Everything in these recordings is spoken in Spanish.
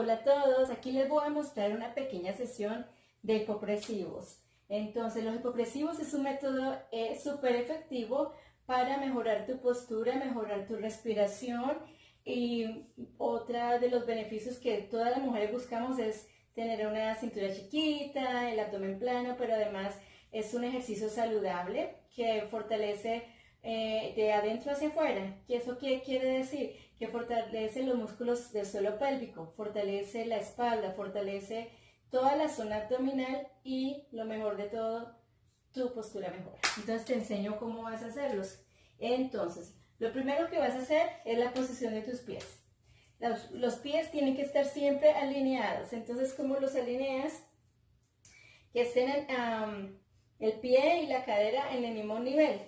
Hola a todos, aquí les voy a mostrar una pequeña sesión de hipopresivos. Entonces, los hipopresivos es un método súper efectivo para mejorar tu postura, mejorar tu respiración, y otra de los beneficios que todas las mujeres buscamos es tener una cintura chiquita, el abdomen plano, pero además es un ejercicio saludable que fortalece de adentro hacia afuera. ¿Y eso qué quiere decir? Que fortalece los músculos del suelo pélvico, fortalece la espalda, fortalece toda la zona abdominal y, lo mejor de todo, tu postura mejora. Entonces te enseño cómo vas a hacerlos. Entonces, lo primero que vas a hacer es la posición de tus pies. Los pies tienen que estar siempre alineados. Entonces, ¿cómo los alineas? Que estén el pie y la cadera en el mismo nivel.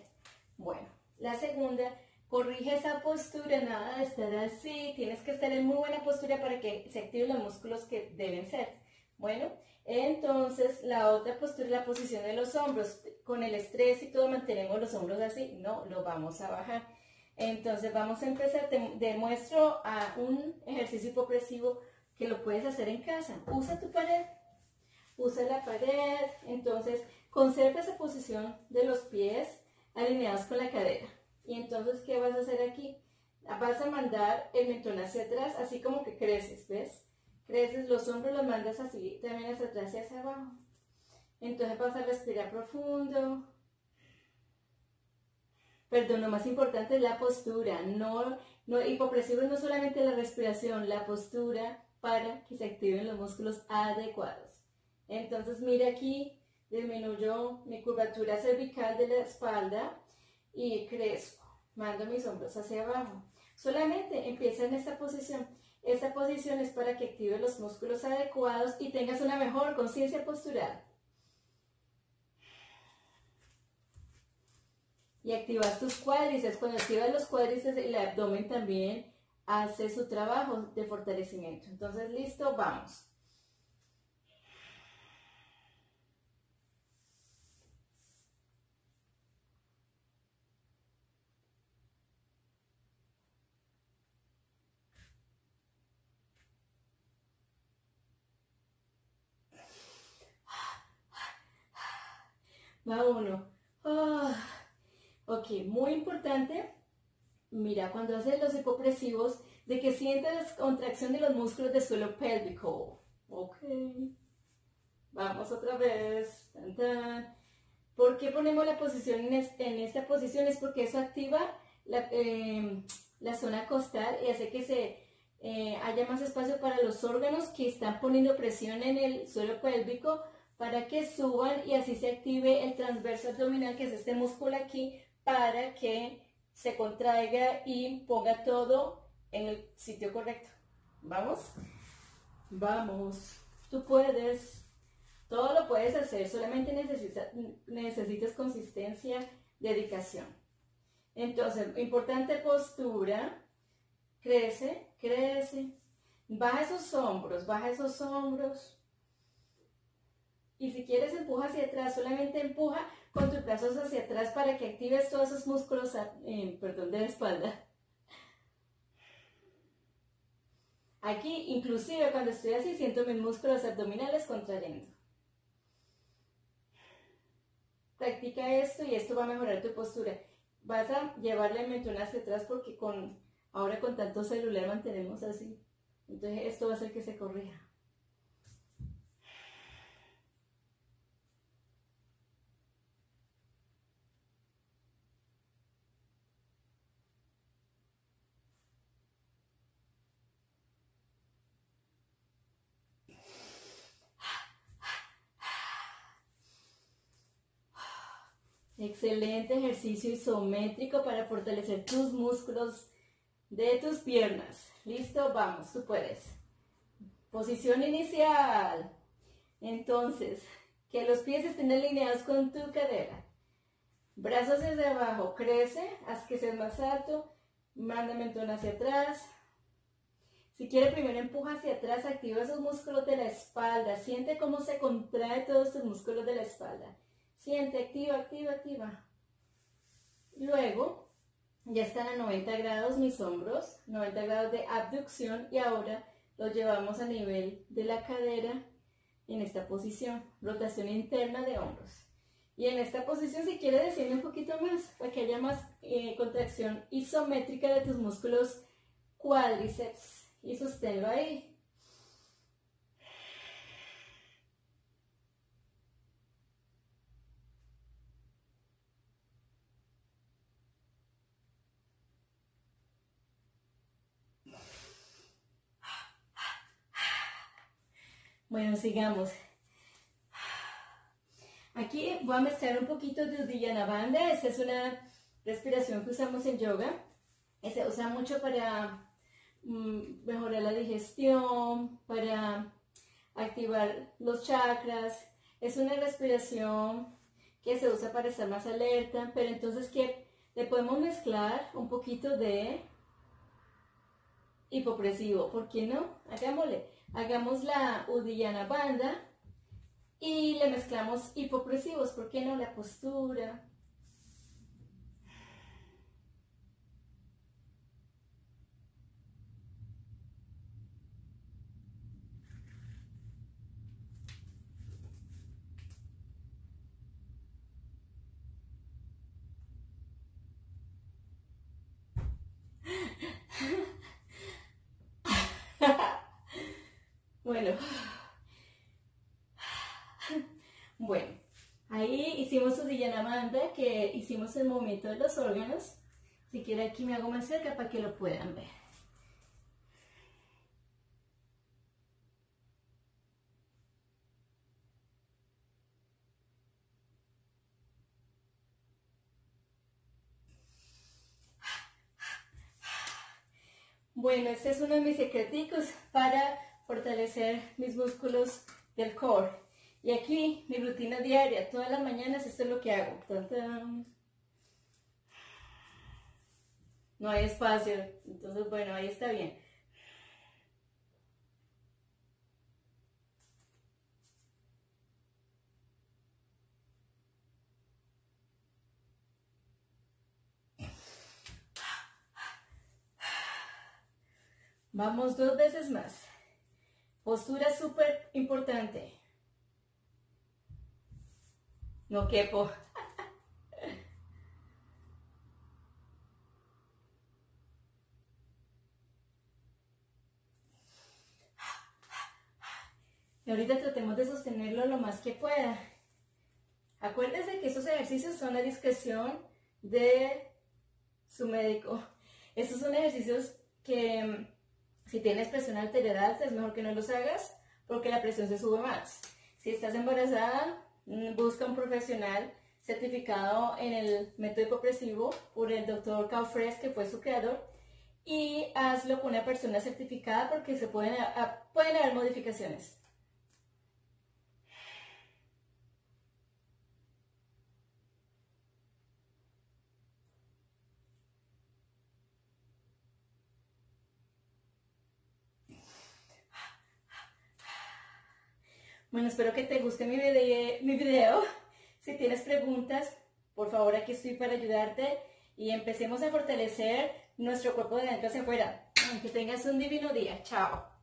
Bueno, la segunda, corrige esa postura, nada de estar así, tienes que estar en muy buena postura para que se activen los músculos que deben ser. Bueno, entonces la otra postura es la posición de los hombros. Con el estrés y todo mantenemos los hombros así, no, lo vamos a bajar. Entonces vamos a empezar, te demuestro a un ejercicio hipopresivo que lo puedes hacer en casa. Usa tu pared, usa la pared, entonces conserva esa posición de los pies alineados con la cadera. Y entonces, ¿qué vas a hacer aquí? Vas a mandar el mentón hacia atrás, así como que creces, ¿ves? Creces, los hombros los mandas así, también hacia atrás y hacia abajo. Entonces vas a respirar profundo. Perdón, lo más importante es la postura. Hipopresivo no solamente la respiración, la postura, para que se activen los músculos adecuados. Entonces, mira aquí. Disminuyo mi curvatura cervical de la espalda y crezco, mando mis hombros hacia abajo. Solamente empieza en esta posición. Esta posición es para que active los músculos adecuados y tengas una mejor conciencia postural. Y activas tus cuádriceps. Cuando activas los cuádriceps, el abdomen también hace su trabajo de fortalecimiento. Entonces, listo, vamos. Va uno. Oh. Ok, muy importante. Mira, cuando haces los hipopresivos, de que sientas la contracción de los músculos del suelo pélvico. Ok. Vamos otra vez. Tan, tan. ¿Por qué ponemos la posición en esta posición? Es porque eso activa la zona costal y hace que se haya más espacio para los órganos que están poniendo presión en el suelo pélvico, para que suban y así se active el transverso abdominal, que es este músculo aquí, para que se contraiga y ponga todo en el sitio correcto. ¿Vamos? Vamos. Tú puedes. Todo lo puedes hacer, solamente necesitas consistencia, dedicación. Entonces, importante postura. Crece, crece. Baja esos hombros, baja esos hombros. Y si quieres, empuja hacia atrás, solamente empuja con tus brazos hacia atrás para que actives todos esos músculos de la espalda. Aquí, inclusive, cuando estoy así, siento mis músculos abdominales contrayendo. Practica esto y esto va a mejorar tu postura. Vas a llevarle el mentón hacia atrás porque ahora con tanto celular mantenemos así. Entonces, esto va a hacer que se corrija. Excelente ejercicio isométrico para fortalecer tus músculos de tus piernas. Listo, vamos, tú puedes. Posición inicial. Entonces, que los pies estén alineados con tu cadera. Brazos hacia abajo, crece, haz que seas más alto, manda el mentón hacia atrás. Si quieres, primero empuja hacia atrás, activa esos músculos de la espalda. Siente cómo se contrae todos tus músculos de la espalda. Siente, activa, activa, activa. Luego, ya están a 90 grados mis hombros, 90 grados de abducción, y ahora Lo llevamos a nivel de la cadera en esta posición, rotación interna de hombros. Y en esta posición, si quieres desciende un poquito más, para que haya más contracción isométrica de tus músculos cuádriceps. Y sosténlo ahí. Bueno, sigamos. Aquí voy a mezclar un poquito de Uddiyana Bandha. Esta es una respiración que usamos en yoga. Se usa mucho para mejorar la digestión, para activar los chakras. Es una respiración que se usa para estar más alerta, pero entonces que le podemos mezclar un poquito de hipopresivo. ¿Por qué no? Hagámosle. Hagamos la Uddiyana Bandha y le mezclamos hipopresivos, ¿por qué no? La postura. Bueno, ahí hicimos Uddiyana Bandha, que hicimos el movimiento de los órganos. Si quieren aquí me hago más cerca para que lo puedan ver. Bueno, este es uno de mis secreticos para fortalecer mis músculos del core. Y aquí mi rutina diaria, todas las mañanas esto es lo que hago. ¡Tantán! No hay espacio, entonces bueno, ahí está bien. Vamos 2 veces más. Postura súper importante. No quepo. Y ahorita tratemos de sostenerlo lo más que pueda. Acuérdense que estos ejercicios son a discreción de su médico. Estos son ejercicios que si tienes presión arterial es mejor que no los hagas porque la presión se sube más. Si estás embarazada, busca un profesional certificado en el método hipopresivo por el doctor Caufriez, que fue su creador, y hazlo con una persona certificada porque se pueden haber modificaciones. Bueno, espero que te guste mi video. Si tienes preguntas, por favor, aquí estoy para ayudarte y empecemos a fortalecer nuestro cuerpo de dentro hacia afuera. Que tengas un divino día. Chao.